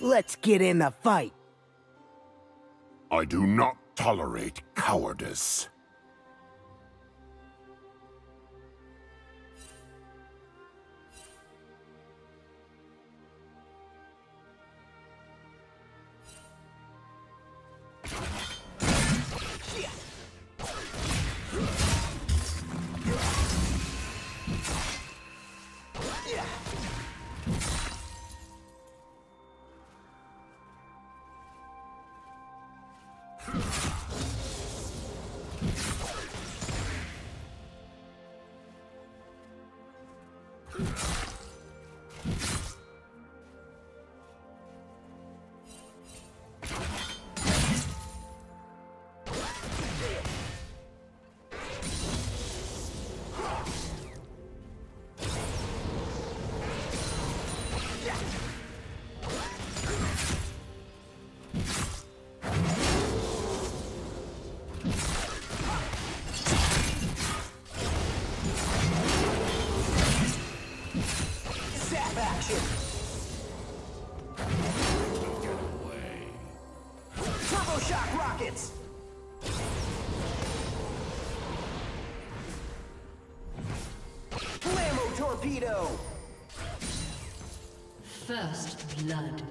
Let's get in the fight. I do not tolerate cowardice. Sap action! Get away. Turbo Shock Rockets! Flammo Torpedo! First blood.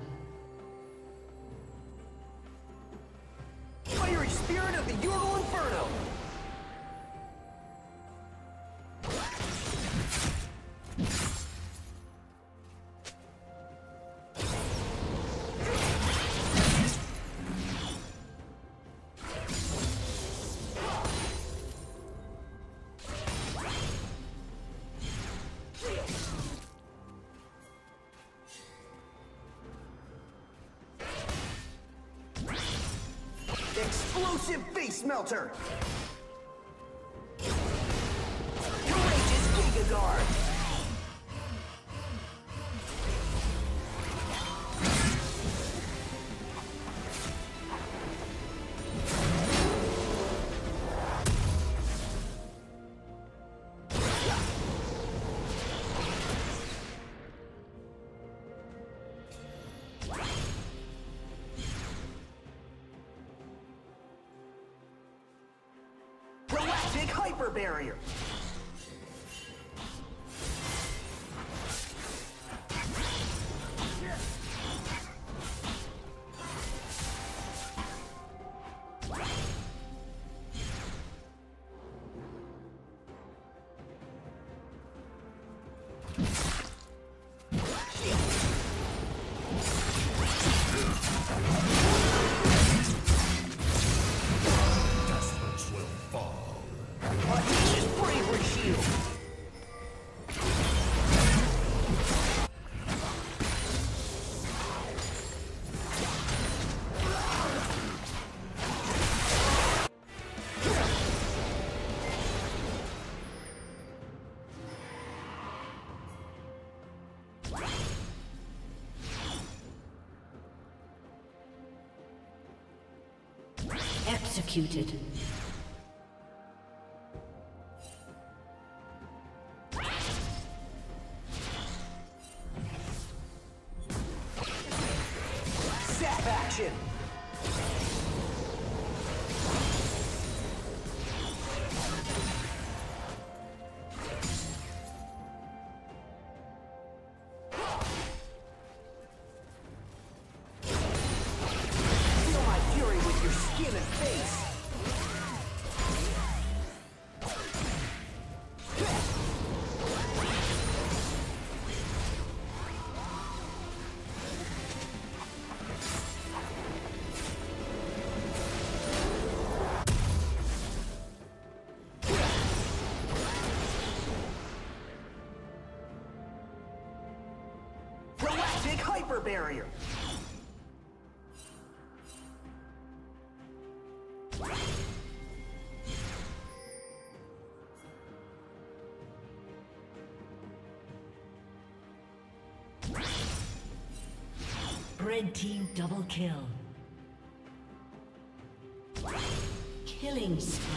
Fiery Spirit of the Ural Inferno! Explosive Face Melter! Courageous Giga Guard! Galactic Hyper Barrier! Audacious bravery shield. Executed. Action! Feel my fury with your skin and face! Galactic Hyper Barrier! Red team double kill. Killing spree.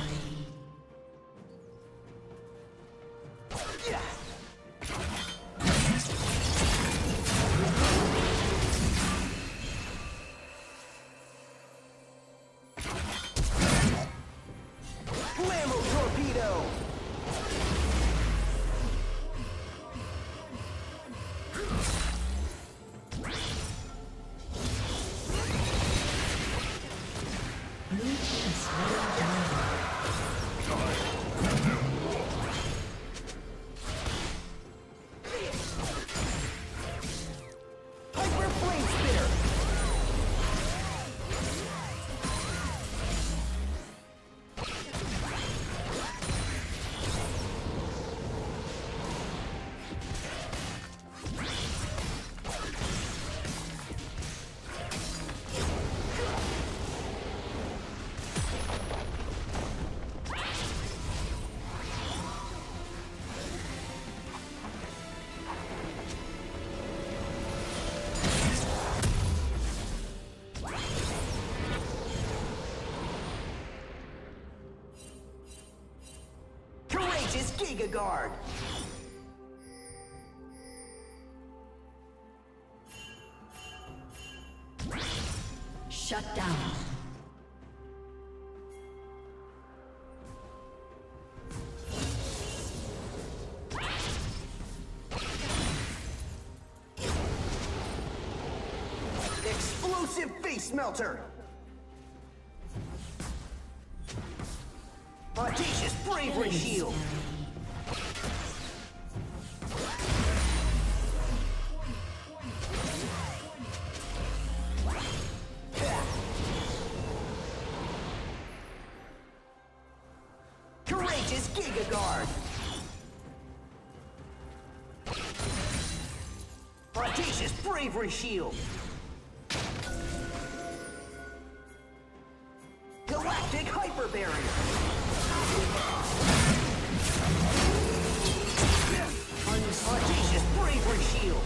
Courageous Giga Guard. Shut down. Explosive Face Melter. Audacious Bravery Shield. Courageous Giga Guard. Audacious Bravery Shield. Galactic Hyper Barrier. Audacious bravery shield.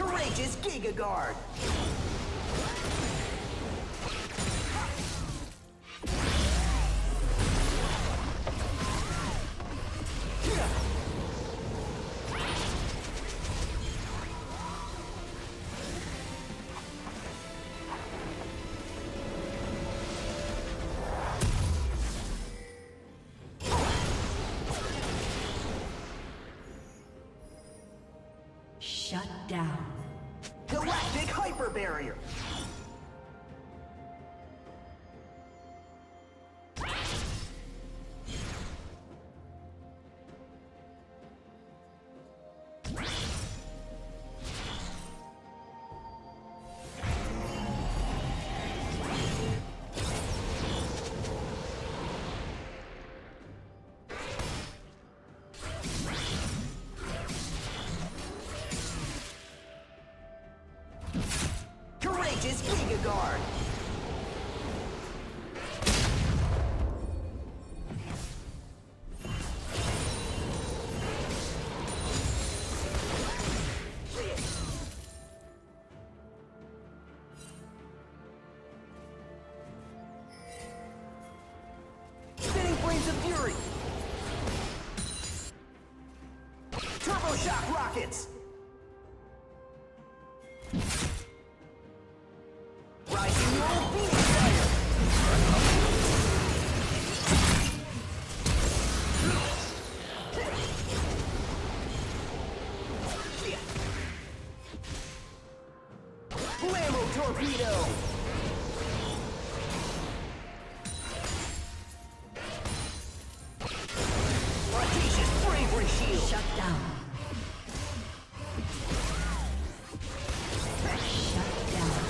Courageous Giga Guard. Shut down. Galactic Hyper Barrier. Courageous Giga Guard. Spinning Flames of Fury. Turbo Shock Rockets. Flammo Torpedo! Audacious Bravery Shield! Shut down! Shut down!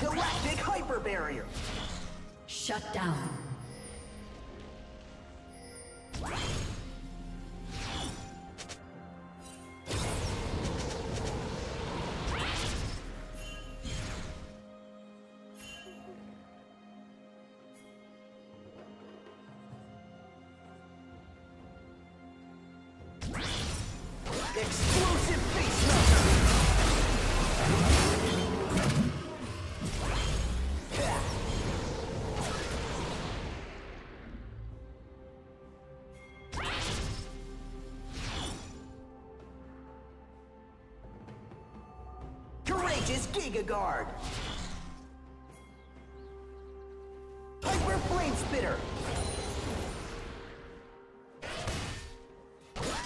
Galactic Hyper Barrier. Shut down. Explosive face melter. Courageous Giga Guard, Hyper Flame Spitter,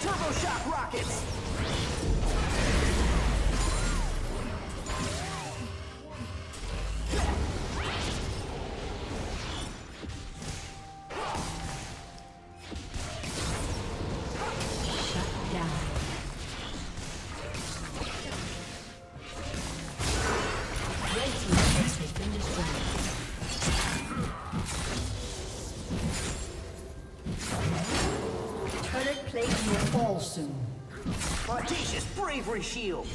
Turbo Shock Rockets, Audacious bravery shield.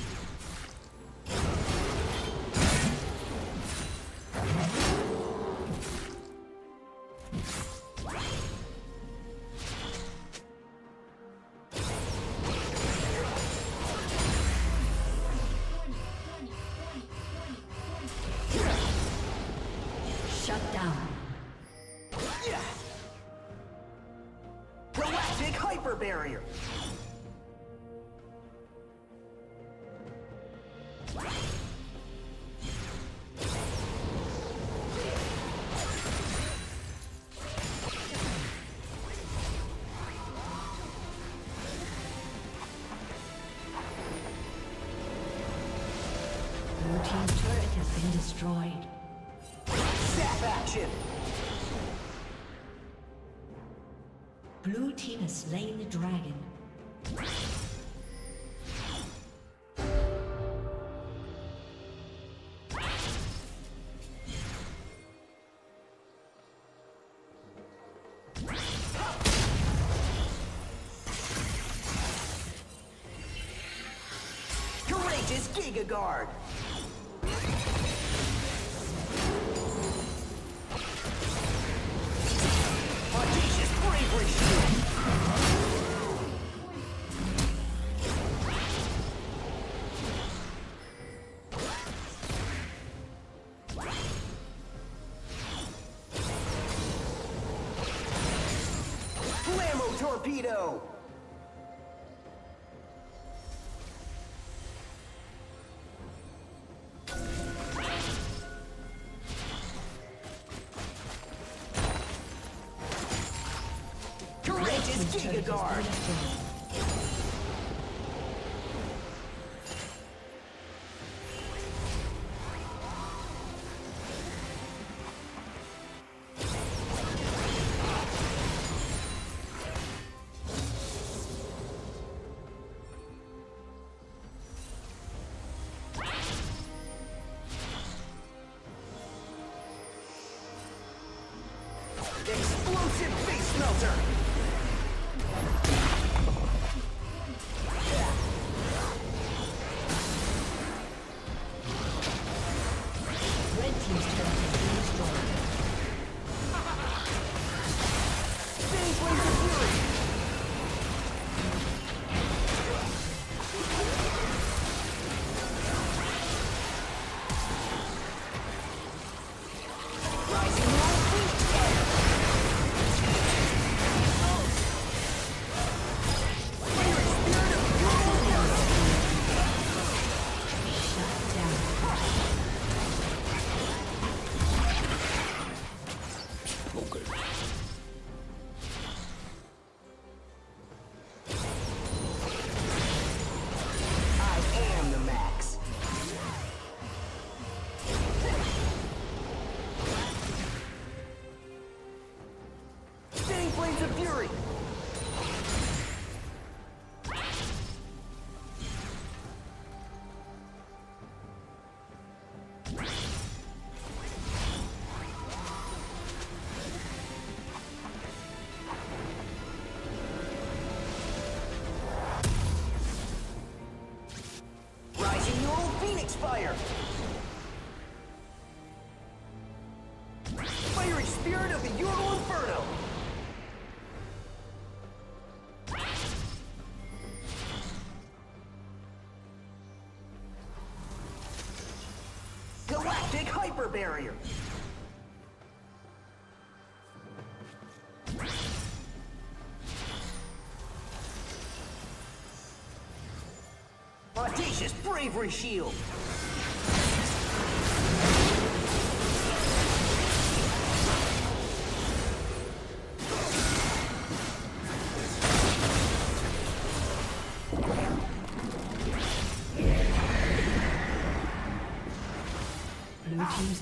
Shut down. Yeah. Prolactic hyper barrier. Destroyed. Sap action. Blue team has slain the dragon. Courageous Giga Guard. Flammo Torpedo. Courageous Giga Guard. Explosive face melter. Red team's turret has been destroyed. Phase laser fury. Fire! Fiery spirit of the Ural Inferno! Galactic Hyper Barrier! Audacious bravery shield! Blue team's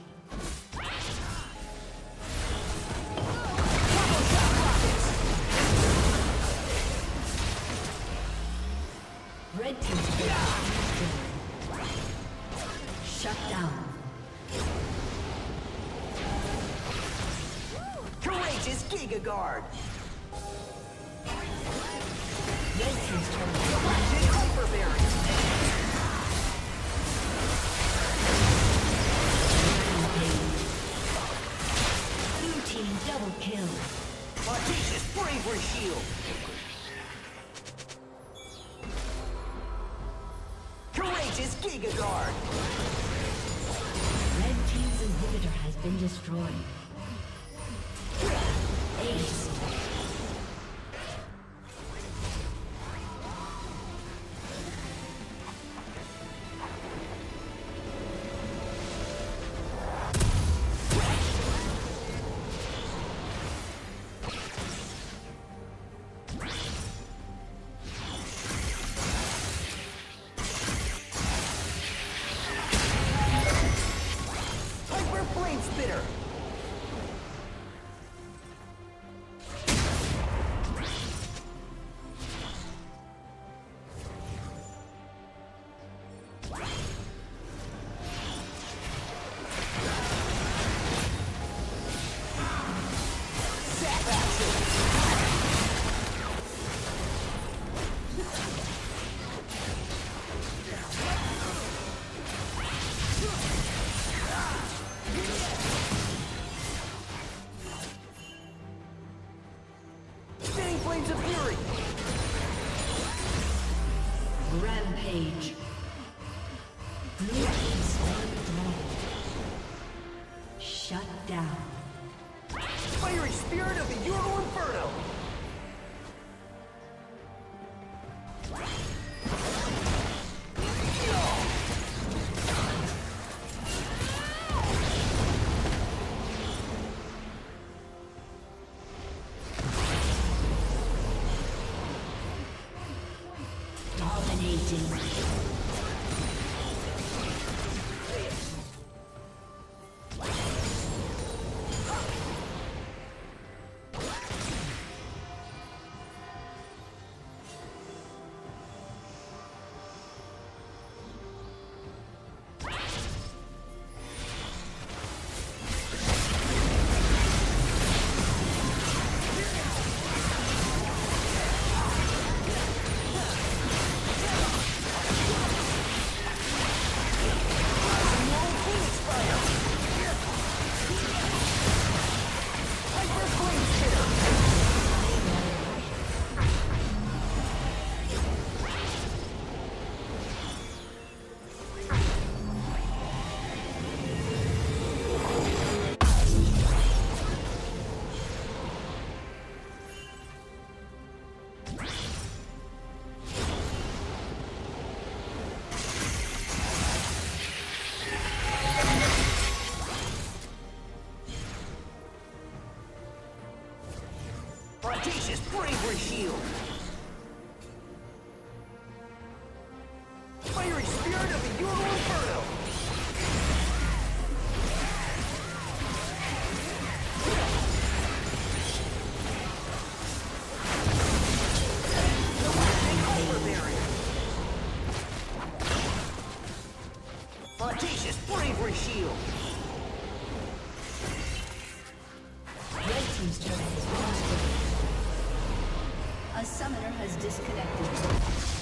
Giga Guard. Galactic Hyper Barrier. Blue team double kill. Audacious bravery shield. Courageous Giga Guard. Red team's inhibitor has been destroyed. Ace. Hyper Flame Spitter. Rampage. Blue team's unblocked. Shut down. Fiery spirit of the Ural Inferno. Audacious bravery shield. Fiery spirit of the Ural Inferno. Galactic hyper barrier. Audacious bravery shield. Red team's turret is lost. A summoner has disconnected.